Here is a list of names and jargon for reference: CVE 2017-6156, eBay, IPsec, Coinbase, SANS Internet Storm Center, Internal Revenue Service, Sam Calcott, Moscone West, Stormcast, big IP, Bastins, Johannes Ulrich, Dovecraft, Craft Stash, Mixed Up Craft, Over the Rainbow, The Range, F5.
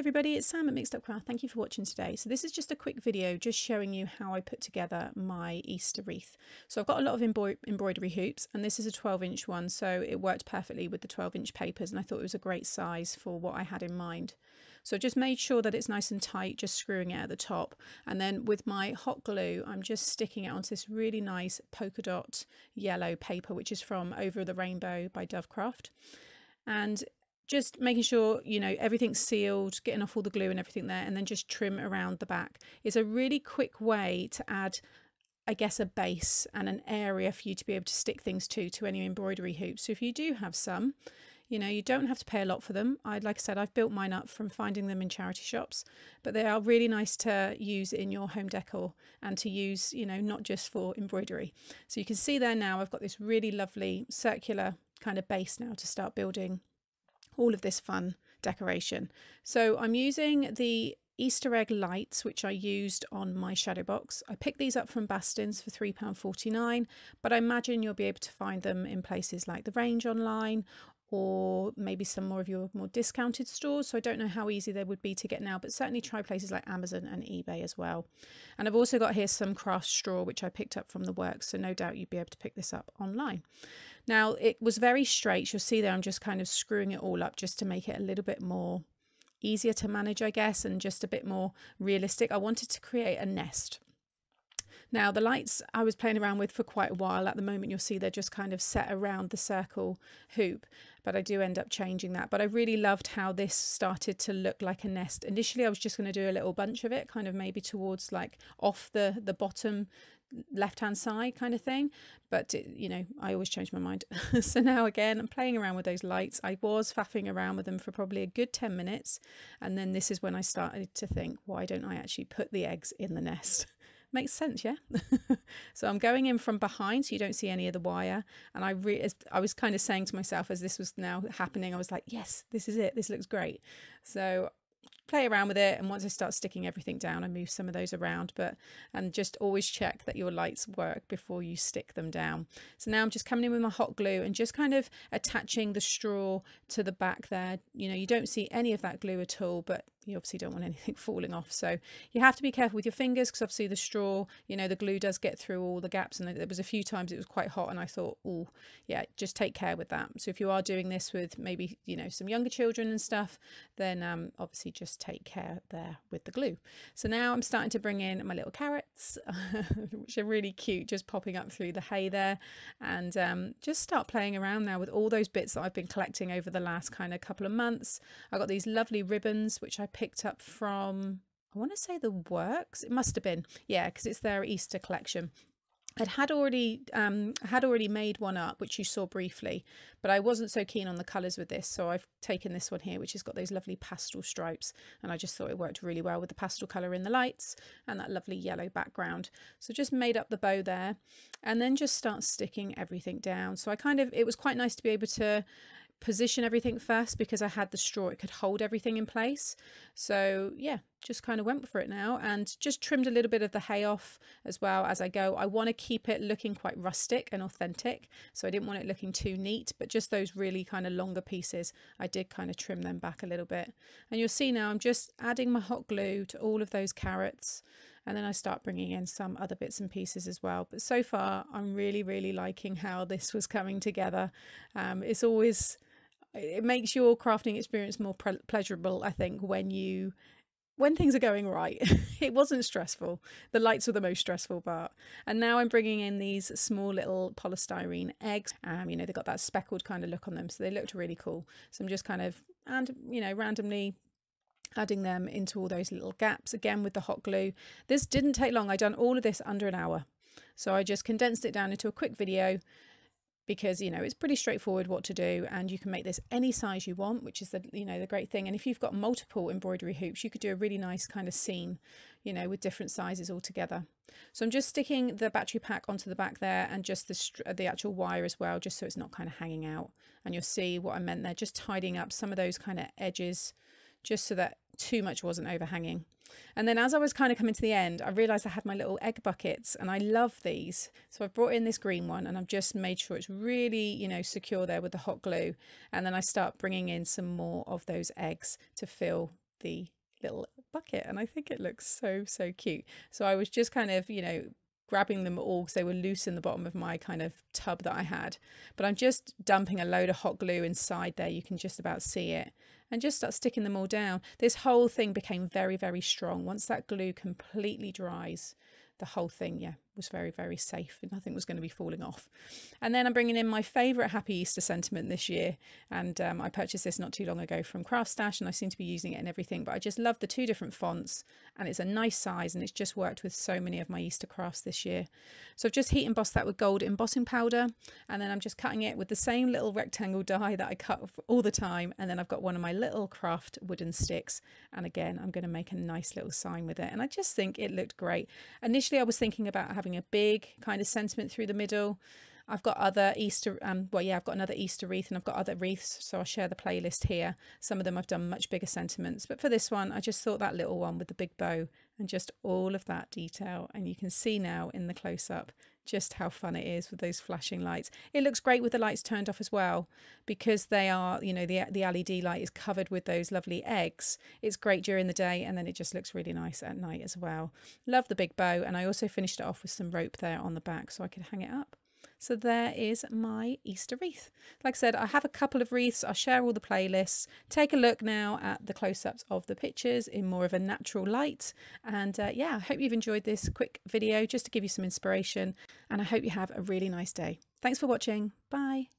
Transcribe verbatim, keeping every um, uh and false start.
everybody, it's Sam at Mixed Up Craft. Thank you for watching today. So this is just a quick video just showing you how I put together my Easter wreath. So I've got a lot of embro embroidery hoops, and this is a twelve inch one, so it worked perfectly with the twelve inch papers, and I thought it was a great size for what I had in mind. So just made sure that it's nice and tight, just screwing it at the top, and then with my hot glue I'm just sticking it onto this really nice polka dot yellow paper, which is from Over the Rainbow by Dovecraft, and just making sure, you know, everything's sealed, getting off all the glue and everything there, and then just trim around the back. It's a really quick way to add, I guess, a base and an area for you to be able to stick things to, to any embroidery hoops. So if you do have some, you know, you don't have to pay a lot for them. I'd, like I said, I've built mine up from finding them in charity shops, but they are really nice to use in your home decor and to use, you know, not just for embroidery. So you can see there now I've got this really lovely circular kind of base now to start building all of this fun decoration. So I'm using the Easter egg lights, which I used on my shadow box. I picked these up from Bastins for three pounds forty-nine, but I imagine you'll be able to find them in places like The Range online, or maybe some more of your more discounted stores. So I don't know how easy they would be to get now, but certainly try places like Amazon and eBay as well. And I've also got here some craft straw, which I picked up from the works. So no doubt you'd be able to pick this up online. Now it was very straight. You'll see there, I'm just kind of screwing it all up just to make it a little bit more easier to manage, I guess, and just a bit more realistic. I wanted to create a nest. Now the lights I was playing around with for quite a while. At the moment you'll see they're just kind of set around the circle hoop, but I do end up changing that. But I really loved how this started to look like a nest. Initially I was just going to do a little bunch of it, kind of maybe towards like off the, the bottom left hand side kind of thing, but it, you know, I always change my mind. So now again I'm playing around with those lights. I was faffing around with them for probably a good ten minutes, and then this is when I started to think, why don't I actually put the eggs in the nest? Makes sense, yeah? So I'm going in from behind so you don't see any of the wire, and I re as I was kind of saying to myself as this was now happening, I was like, yes, this is it, this looks great. So play around with it, and once I start sticking everything down I move some of those around, but and just always check that your lights work before you stick them down. So now I'm just coming in with my hot glue and just kind of attaching the straw to the back there. You know, you don't see any of that glue at all, but you obviously don't want anything falling off, so you have to be careful with your fingers, because obviously the straw, you know, the glue does get through all the gaps, and there was a few times it was quite hot and I thought, oh yeah, just take care with that. So if you are doing this with maybe, you know, some younger children and stuff, then um, obviously just take care there with the glue. So now I'm starting to bring in my little carrots which are really cute, just popping up through the hay there, and um, just start playing around now with all those bits that I've been collecting over the last kind of couple of months. I got these lovely ribbons which I picked up from, I want to say the works, it must have been, yeah, because it's their Easter collection. I'd had already um had already made one up which you saw briefly, but I wasn't so keen on the colors with this, so I've taken this one here which has got those lovely pastel stripes, and I just thought it worked really well with the pastel color in the lights and that lovely yellow background. So just made up the bow there and then just start sticking everything down. So I kind of, it was quite nice to be able to position everything first, because I had the straw, it could hold everything in place. So yeah, just kind of went for it now, and just trimmed a little bit of the hay off as well as I go. I want to keep it looking quite rustic and authentic, so I didn't want it looking too neat, but just those really kind of longer pieces I did kind of trim them back a little bit. And you'll see now I'm just adding my hot glue to all of those carrots, and then I start bringing in some other bits and pieces as well. But so far I'm really really liking how this was coming together. Um, it's always, it makes your crafting experience more pleasurable, I think, when you when things are going right. It wasn't stressful. The lights were the most stressful part. And now I'm bringing in these small little polystyrene eggs. Um, you know, they've got that speckled kind of look on them, so they looked really cool. So I'm just kind of, and you know, randomly adding them into all those little gaps, again with the hot glue. This didn't take long. I done all of this under an hour, so I just condensed it down into a quick video, because you know it's pretty straightforward what to do, and you can make this any size you want, which is the, you know, the great thing. And if you've got multiple embroidery hoops you could do a really nice kind of scene, you know, with different sizes all together. So I'm just sticking the battery pack onto the back there, and just the, the actual wire as well, just so it's not kind of hanging out. And you'll see what I meant there, just tidying up some of those kind of edges just so that too much wasn't overhanging. And then as I was kind of coming to the end, I realized I had my little egg buckets, and I love these. So I've brought in this green one, and I've just made sure it's really, you know, secure there with the hot glue. And then I start bringing in some more of those eggs to fill the little bucket, and I think it looks so, so cute. So I was just kind of, you know, grabbing them all because they were loose in the bottom of my kind of tub that I had, but I'm just dumping a load of hot glue inside there. You can just about see it, and just start sticking them all down. This whole thing became very, very strong. Once that glue completely dries, the whole thing, yeah, was very, very safe, and nothing was going to be falling off. And then I'm bringing in my favorite Happy Easter sentiment this year, and um, I purchased this not too long ago from Craft Stash, and I seem to be using it in everything, but I just love the two different fonts, and it's a nice size, and it's just worked with so many of my Easter crafts this year. So I've just heat embossed that with gold embossing powder, and then I'm just cutting it with the same little rectangle die that I cut all the time, and then I've got one of my little craft wooden sticks, and again I'm going to make a nice little sign with it. And I just think it looked great. Initially I was thinking about having a big kind of sentiment through the middle. I've got other Easter, um, well, yeah, I've got another Easter wreath, and I've got other wreaths, so I'll share the playlist here. Some of them I've done much bigger sentiments, but for this one, I just thought that little one with the big bow and just all of that detail. And you can see now in the close-up just how fun it is with those flashing lights. It looks great with the lights turned off as well, because they are, you know, the, the L E D light is covered with those lovely eggs. It's great during the day, and then it just looks really nice at night as well. Love the big bow, and I also finished it off with some rope there on the back so I could hang it up. So there is my Easter wreath. Like I said, I have a couple of wreaths. I'll share all the playlists. Take a look now at the close-ups of the pictures in more of a natural light. And uh, yeah, I hope you've enjoyed this quick video just to give you some inspiration. And I hope you have a really nice day. Thanks for watching. Bye.